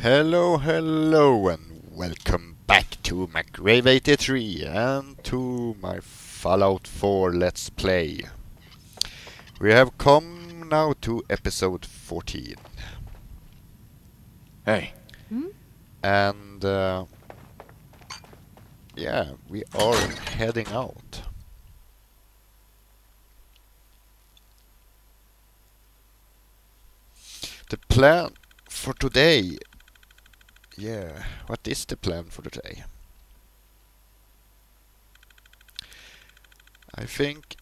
Hello, hello, and welcome back to McRave 83 and to my Fallout 4 Let's Play. We have come now to episode 14. Hey. Hmm? And yeah, we are heading out. The plan for today. Yeah, what is the plan for today? I think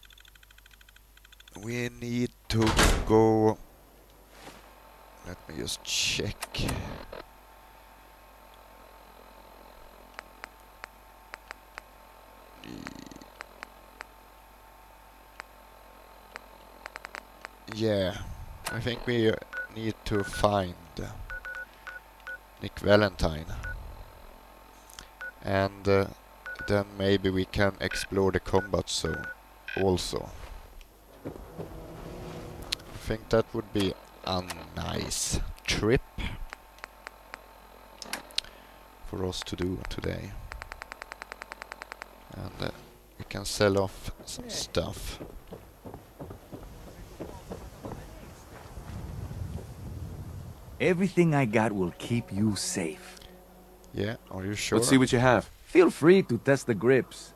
we need to go... Let me just check. Yeah, I think we need to find Nick Valentine, and then maybe we can explore the combat zone also. I think that would be a nice trip for us to do today, and we can sell off some stuff. Everything I got will keep you safe. Yeah, are you sure? Let's see what you have. Feel free to test the grips.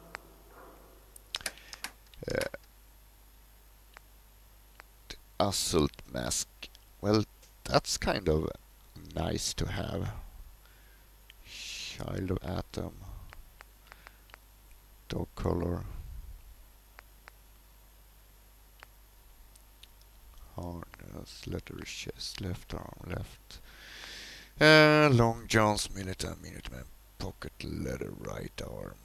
Assault mask. Well, that's kind of nice to have. Child of Atom. Dog collar. Harness, leather chest, left arm, left. Long John's Minuteman, pocket leather, right arm.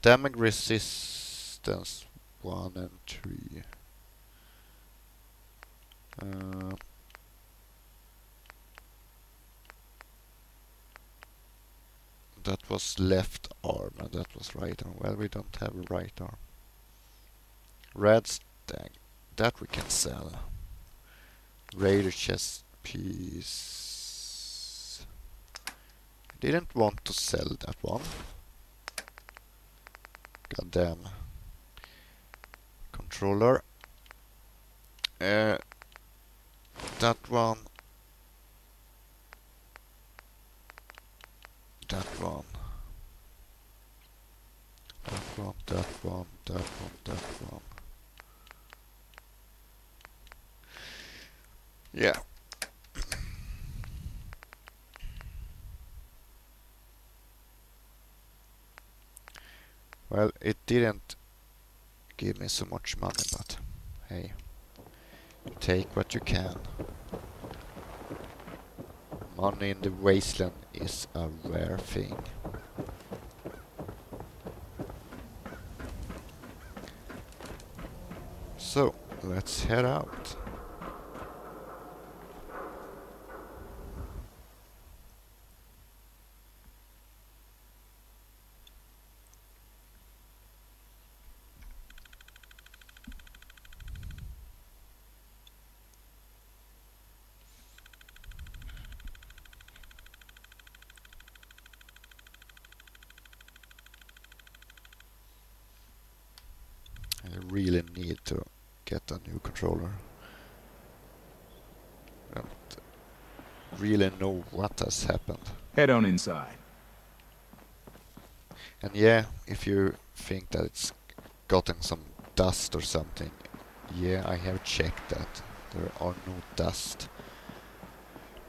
Damage resistance 1 and 3. That was left arm and that was right arm. Well, we don't have a right arm. Red stag. That we can sell. Raider chest piece. Didn't want to sell that one. Goddamn. Controller. That one. That one. That one. That one. That one. That one. Yeah. Well, it didn't give me so much money, but hey, take what you can. Money in the wasteland is a rare thing. So, let's head out. Really need to get a new controller. Don't really know what has happened. Head on inside. And yeah, if you think that it's gotten some dust or something, yeah, I have checked that. There are no dust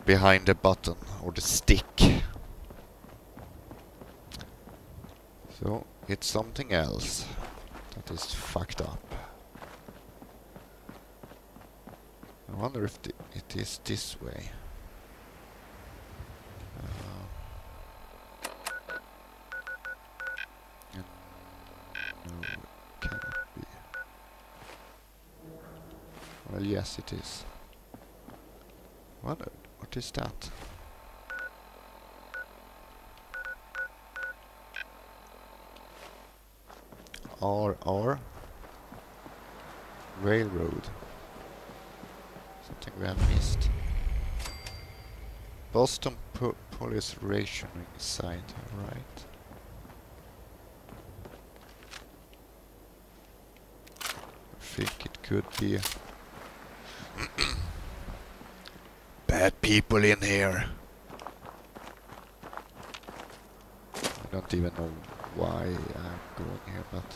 behind the button or the stick. So it's something else. That is fucked up. I wonder if it is this way. No, it cannot be. Well, yes, it is. What is that? R Railroad. Something we have missed. Boston police rationing site, right. I think it could be bad people in here. I don't even know why I'm going here, but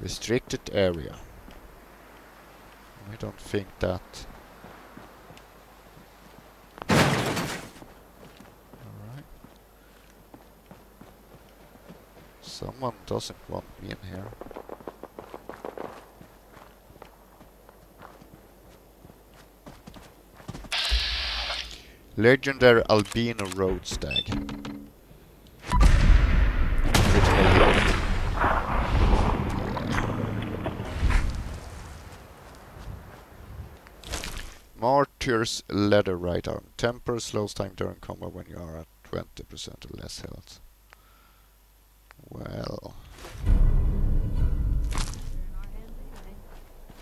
restricted area. I don't think that. All right. Someone doesn't want me in here. Legendary albino road stag. Martyr's leather right arm. Temper slows time during combat when you are at 20% or less health. Well,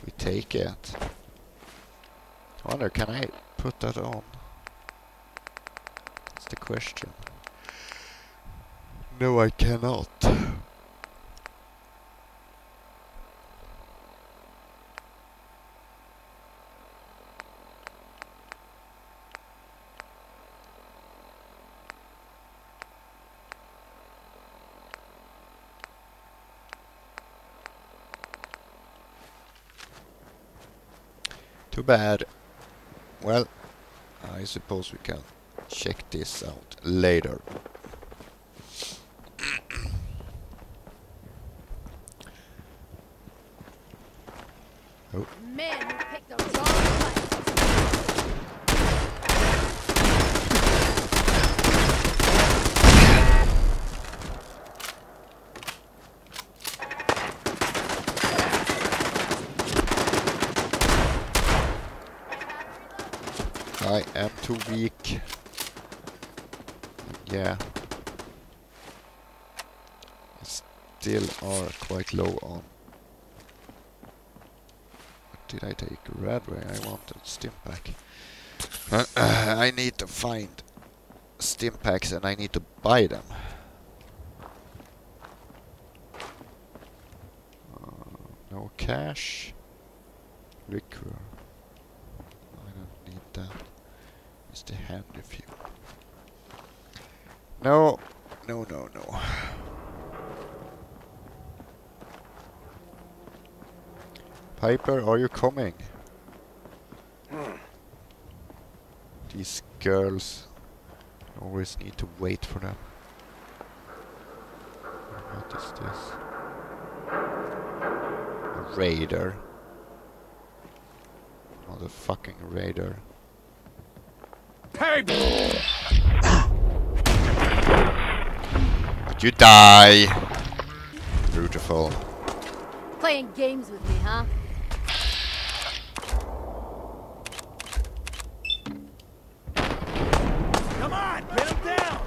we take it. I wonder, can I put that on? That's the question. No, I cannot. Too bad. Well, I suppose we can check this out later. Oh. Men who pick the wrong place. I am too weak. Yeah, still are quite low on. What did I take? Radway, I wanted Stimpack. I need to find Stimpacks and I need to buy them. No cash. Liquor. I don't need that. It's the handy fuel. No, no, no, no. Piper, are you coming? These girls always need to wait for them. What is this? A raider. Motherfucking raider. Hey! You die! Beautiful. Playing games with me, huh? Come on, get him down!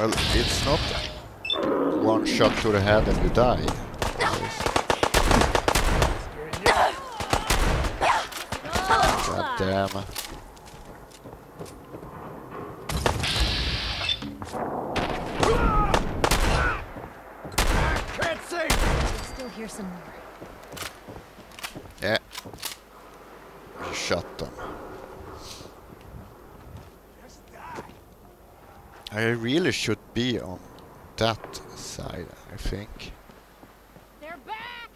Well, it's not one shot to the head and you die. God damn. Can't see. I still hear some more. Yeah. Shut them. I I really should be on that side, I think. They're back.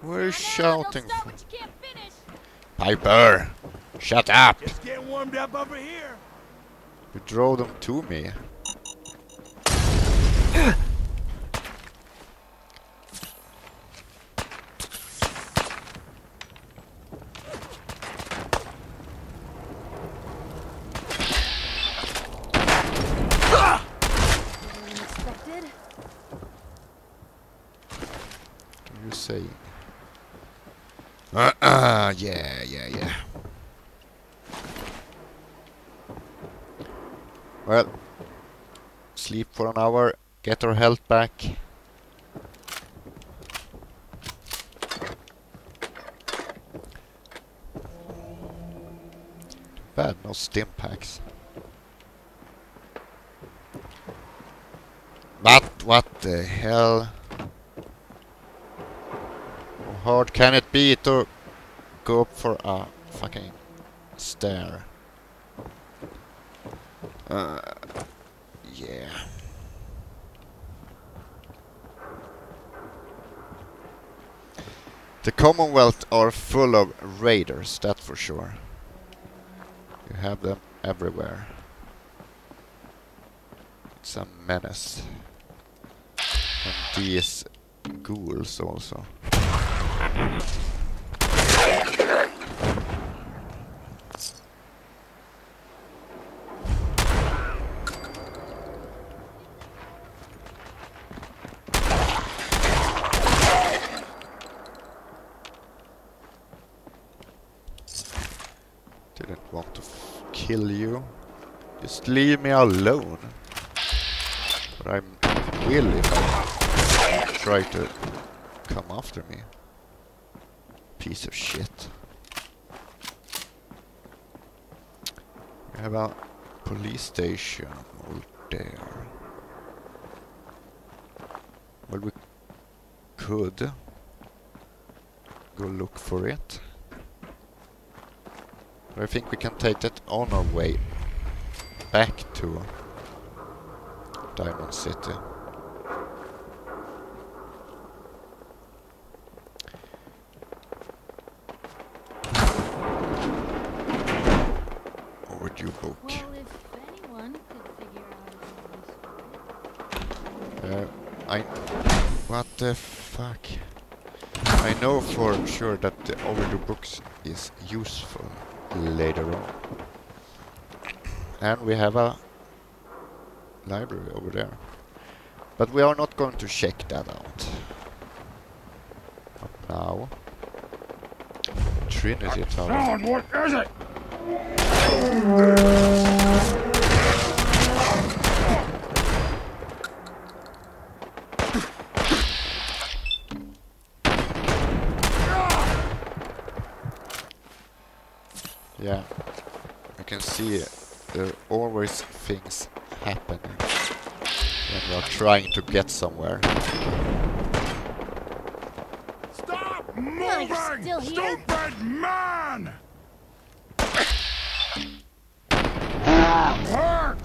We're shouting for Piper! Shut up! Just get warmed up over here. You draw them to me. Yeah. Well, sleep for an hour, get our health back. Bad, no stim packs. But what the hell? How hard can it be to go up for a fucking stair? Yeah. The Commonwealth are full of raiders, that's for sure. You have them everywhere. It's a menace. And these ghouls also. Just leave me alone. But I will if I try to come after me. Piece of shit. We have a police station over there. Well, we could go look for it. But I think we can take that on our way back to Diamond City. Overdue book. What the fuck? I know for sure that the overdue books is useful later on. And we have a library over there. But we are not going to check that out. Up now. Trinity Tower. Someone, what is it? Yeah. You can see it. There are always things happening when you are trying to get somewhere. Stop moving, stupid man! Hurt!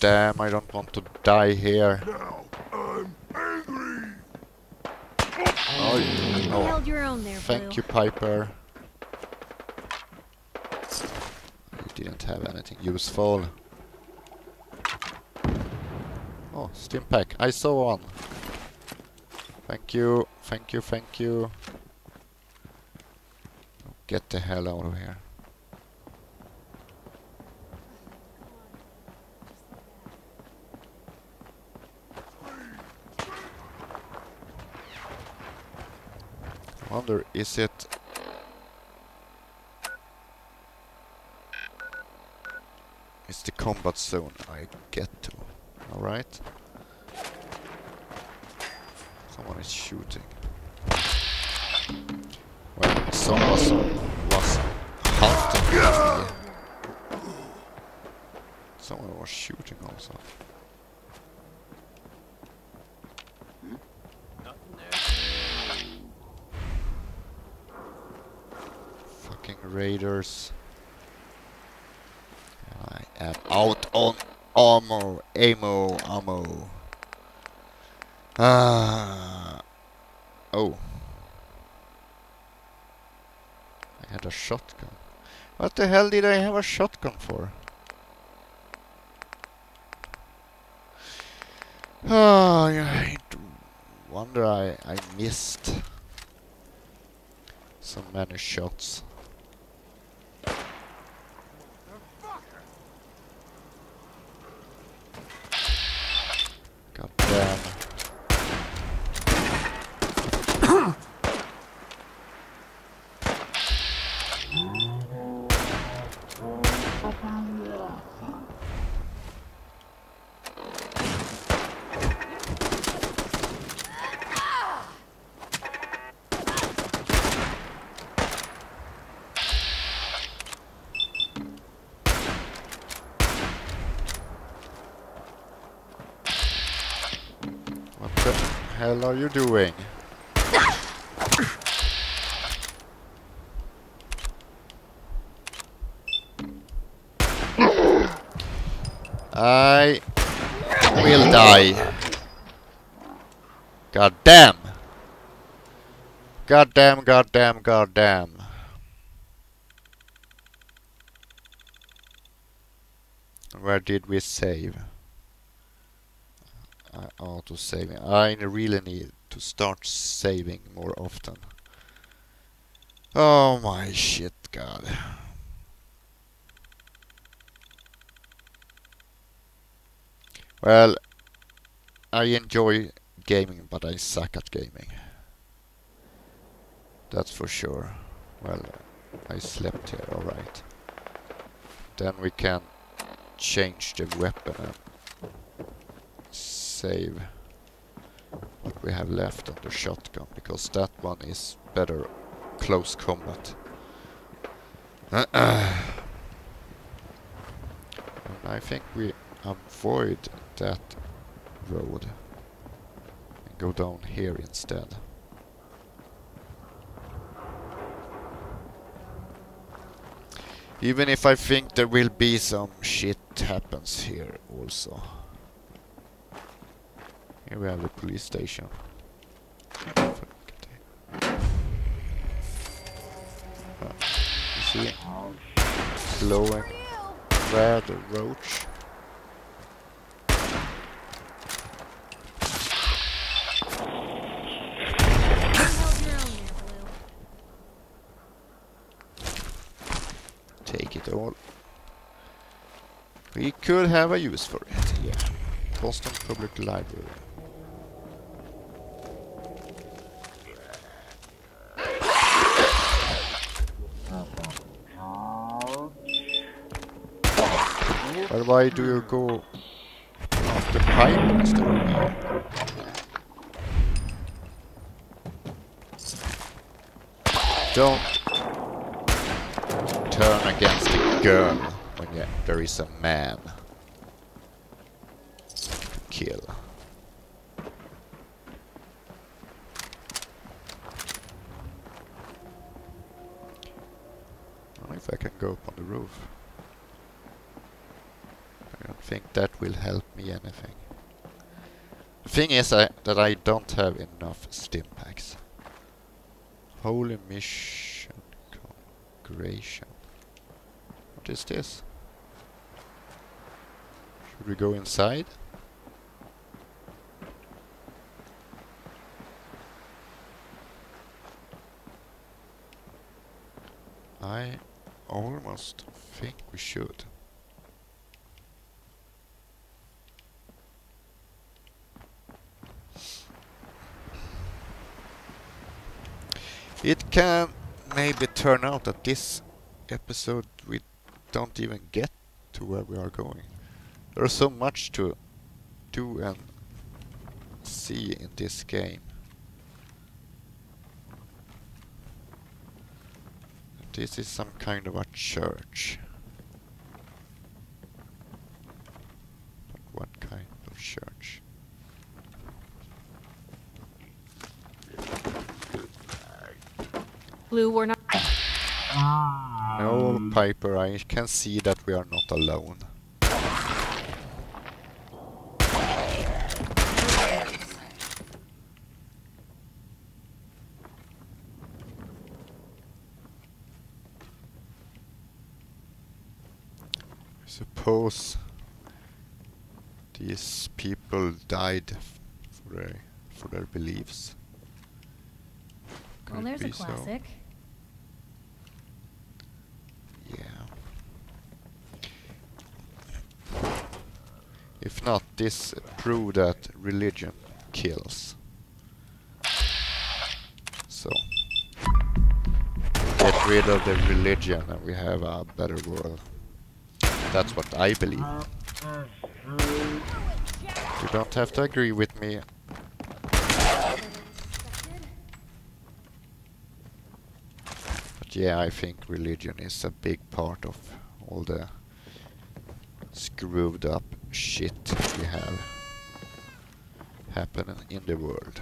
Damn, I don't want to die here. Now I'm angry. Oh, you held your own there, thank Blue. You, Piper. You didn't have anything useful. Oh, stim pack. I saw one. Thank you, thank you, thank you. Get the hell out of here. Wonder, is it it's the combat zone I get to. Alright. Someone is shooting. Well, someone was hunting me. Someone was shooting also. Fucking raiders. I am out on ammo. Oh. I had a shotgun. What the hell did I have a shotgun for? Oh, I wonder I missed so many shots. God damn. What the hell are you doing? I will die. God damn. God damn, god damn, god damn. Where did we save? Auto saving. I really need to start saving more often. Oh my shit, God. Well, I enjoy gaming, but I suck at gaming. That's for sure. Well, I slept here, alright. Then we can change the weapon and save what we have left on the shotgun, because that one is better close combat. And I think we avoid that road and go down here instead. Even if I think there will be some shit happens here also. Here we have the police station. You see? Blowing red roach. Take it all. We could have a use for it, yeah. Boston Public Library. But why do you go after pipe instead of me? Don't turn against a girl when there is a man to kill. I wonder if I can go up on the roof. I don't think that will help me anything. The thing is that I don't have enough stim packs. Holy mission congregation. What is this? Should we go inside? I almost think we should. It can maybe turn out that this episode we don't even get to where we are going. There is so much to do and see in this game. This is some kind of a church. church. Blue, we're not. No, Piper, I can see that we are not alone. Suppose these people died for their beliefs. Could well, there's a classic. So? Yeah. If not, this proves that religion kills. So, get rid of the religion and we have a better world. That's what I believe. You don't have to agree with me. But yeah, I think religion is a big part of all the screwed up shit we have happening in the world.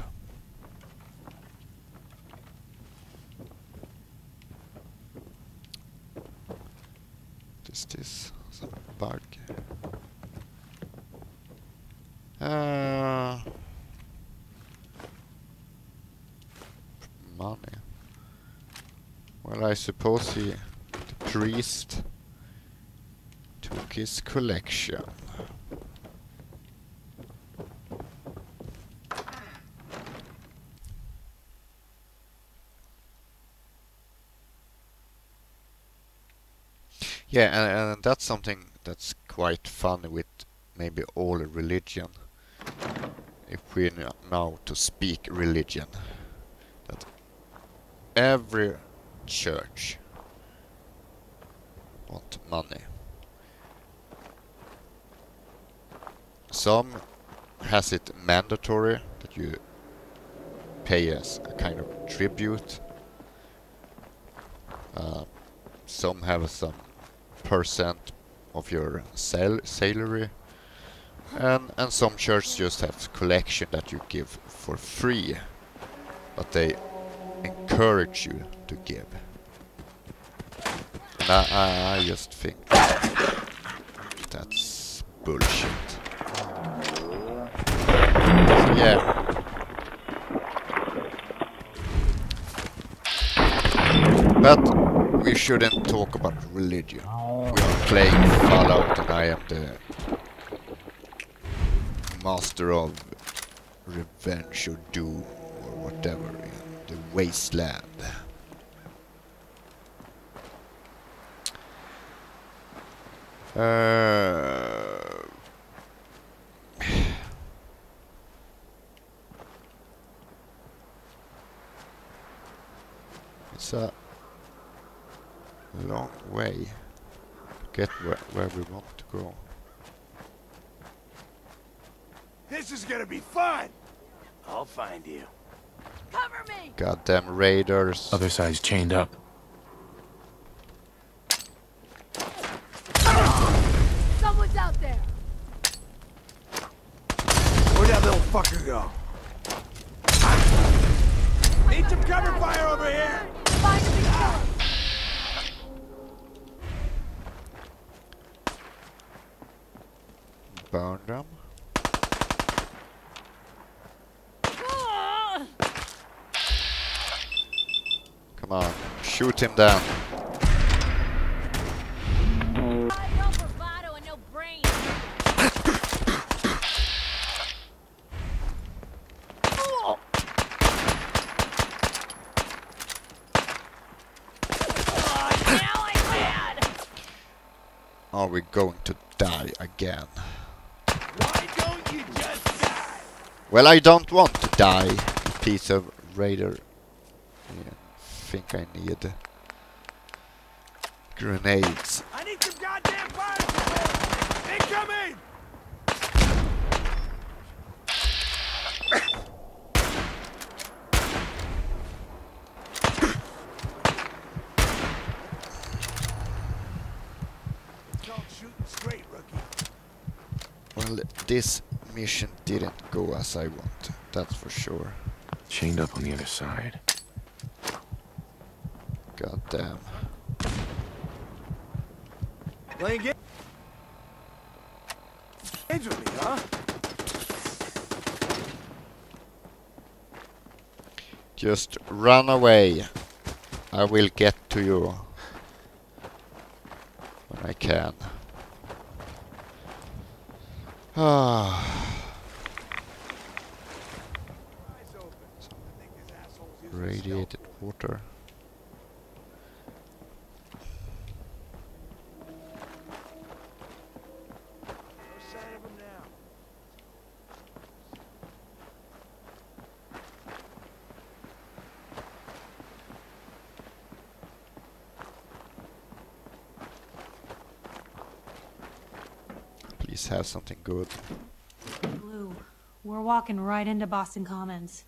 Is this some bug? Money. Well, I suppose the priest took his collection. Yeah, and that's something that's quite funny with maybe all religion. If we now to speak religion, that every church want money. Some has it mandatory that you pay as a kind of tribute. Some have some % of your salary, and some churches just have collection that you give for free, but they encourage you to give. And I just think that's bullshit. So yeah. But we shouldn't talk about religion. Playing Fallout, and I am the master of revenge or doom or whatever in the wasteland. It's a long way. Get where we want to go. This is gonna be fun. I'll find you. Cover me. Goddamn raiders. Other side's chained up. Someone's out there. Where'd that little fucker go? Need some cover fire over here. Find me. Burn them. Come on, shoot him down. Are we going to die again? Well, I don't want to die, piece of raider. Yeah, think I need grenades. I need some goddamn fire control. Incoming! Don't shoot straight, rookie. Well, this mission didn't go as I wanted, that's for sure. Chained up on the other side. God damn. Playing games with me, huh? Just run away. I will get to you when I can. Ah. Radiated water. Have something good. Blue, we're walking right into Boston Commons.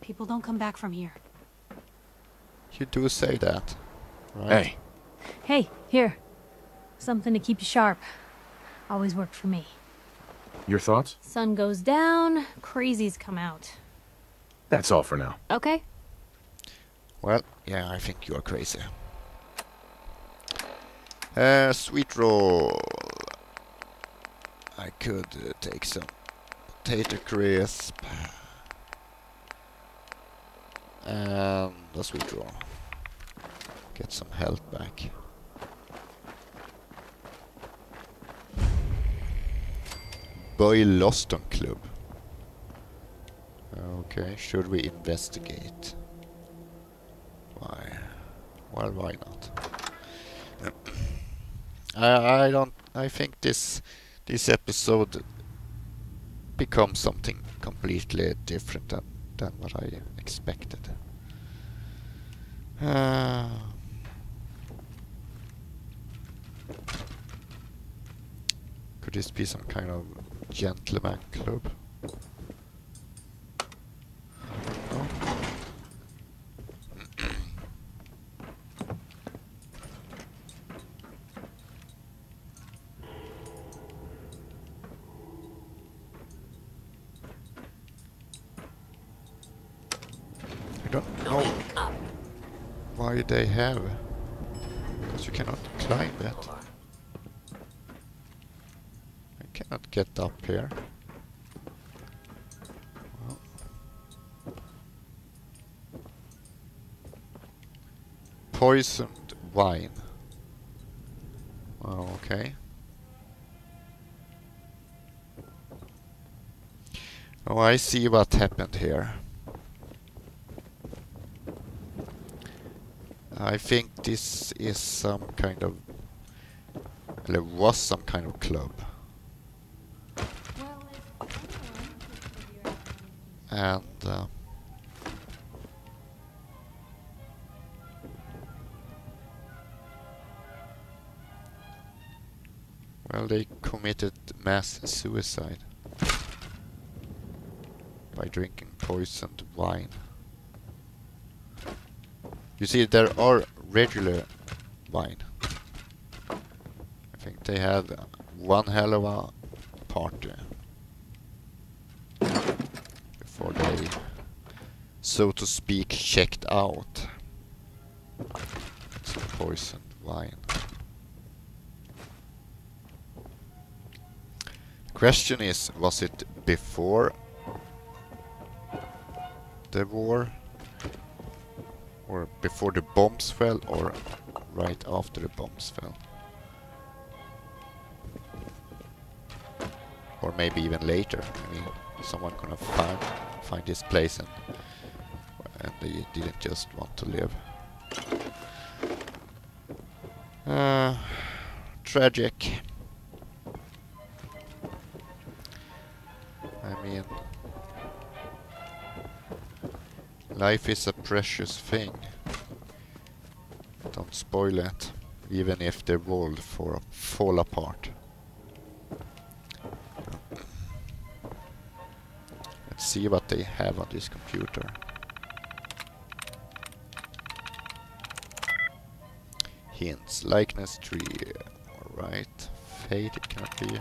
People don't come back from here. You do say that, right? Hey, here. Something to keep you sharp. Always worked for me. Your thoughts? Sun goes down, crazies come out. That's all for now. Okay. Well, yeah, I think you're crazy. Sweet roll. I could take some potato crisp and a sweet roll. Get some health back. Boylston Club. Okay, should we investigate? Why? Well, why not? I think this episode becomes something completely different than what I expected. Could this be some kind of gentleman club? They have, because you cannot climb that. I cannot get up here. Well. Poisoned wine. Oh, okay. Oh, I see what happened here. I think this is some kind of... There was some kind of club. And... well, they committed mass suicide by drinking poisoned wine. You see, there are regular wine. I think they had one hell of a party before they, so to speak, checked out. Some poisoned wine. The question is, was it before the war? Or before the bombs fell, or right after the bombs fell. Or maybe even later. I mean, someone gonna find this place and they didn't just want to live. Tragic. I mean... Life is a precious thing. Don't spoil it, even if the world fall apart. Let's see what they have on this computer. Hints, likeness tree, alright. Fate, it cannot be.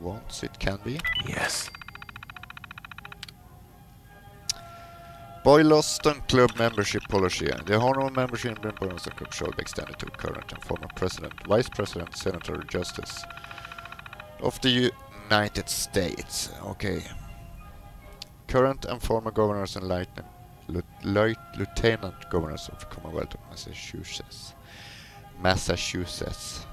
wants, it can be. Yes. Boylston Club membership policy. The honorable membership in the Boylston Club shall be extended to current and former president, vice president, senator, justice of the United States. Okay. Current and former governors and lieutenant governors of the Commonwealth of Massachusetts. Massachusetts.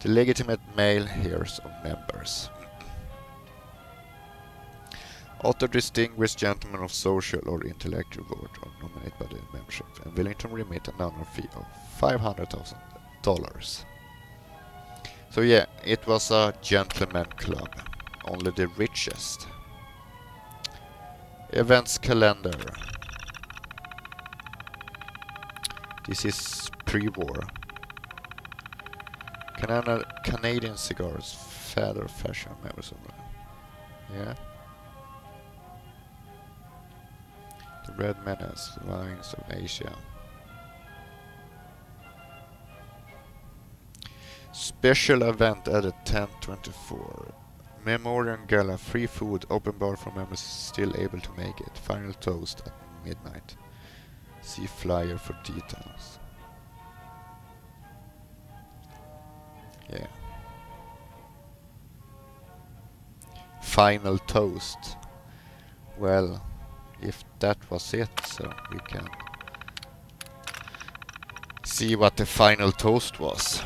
The legitimate male heirs of members. Other distinguished gentlemen of social or intellectual board are nominated by the membership and willing to remit an honor fee of $500,000. So yeah, it was a gentleman club. Only the richest. Events calendar. This is pre-war. Canadian cigars, feather fashion, maybe something. Yeah. The Red Menace, Lions of Asia. Special event at 10:24. Memorial Gala, free food, open bar for members still able to make it. Final toast at midnight. See flyer for details. Yeah. Final toast. Well, if that was it, so we can see what the final toast was.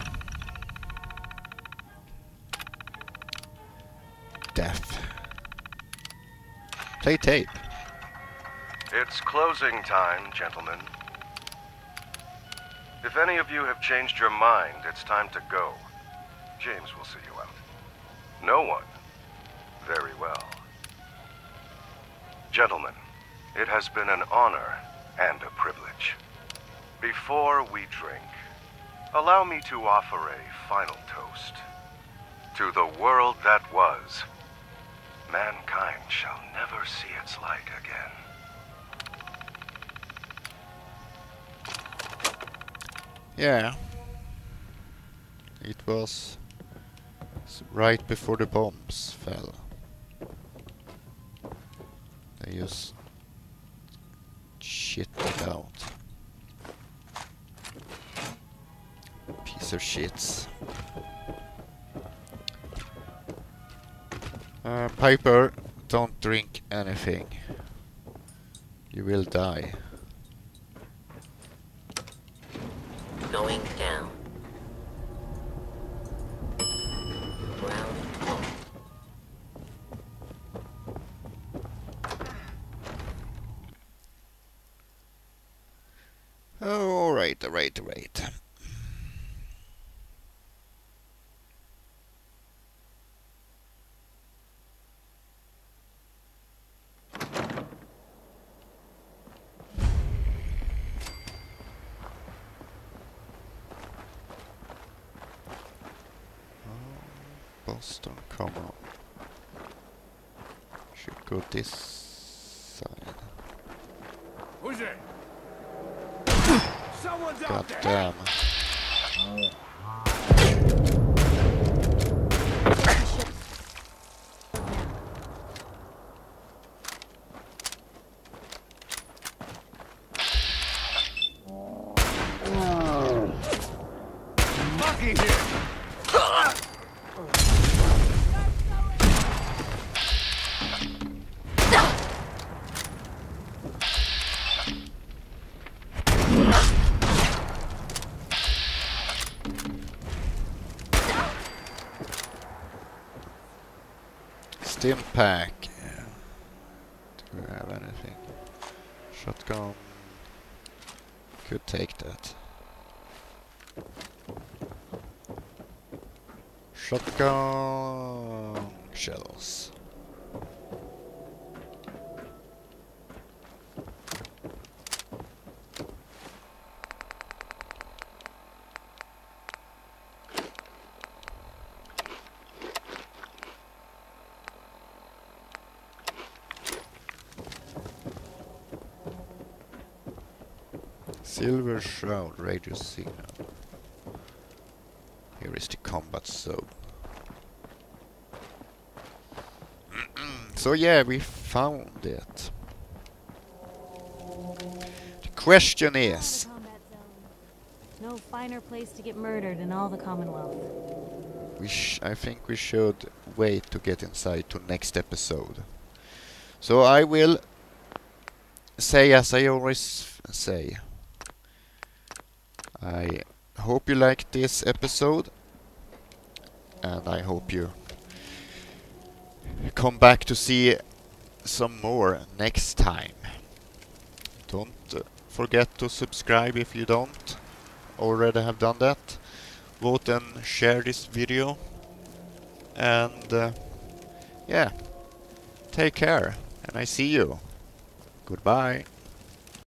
Death. Play tape. It's closing time, gentlemen. If any of you have changed your mind, it's time to go. James will see you out. No one. Very well. Gentlemen, it has been an honor and a privilege. Before we drink, allow me to offer a final toast. To the world that was. Mankind shall never see its like again. Yeah. It was right before the bombs fell. They just shit it out. Piece of shits. Piper, don't drink anything. You will die. Going down. All right. Boston, come on. Should go this side. Who's it? God damn. Impact. Yeah. Do we have anything? Shotgun. Could take that. Shotgun shells. Silver Shroud radio signal. Here is the combat zone. So yeah, we found it. The question is... no finer place to get murdered in all the Commonwealth. I think we should wait to get inside to next episode. So I will say, as I always say, I hope you liked this episode, and I hope you come back to see some more next time. Don't forget to subscribe if you don't already have done that. Vote and share this video, and yeah, take care, and I see you. Goodbye.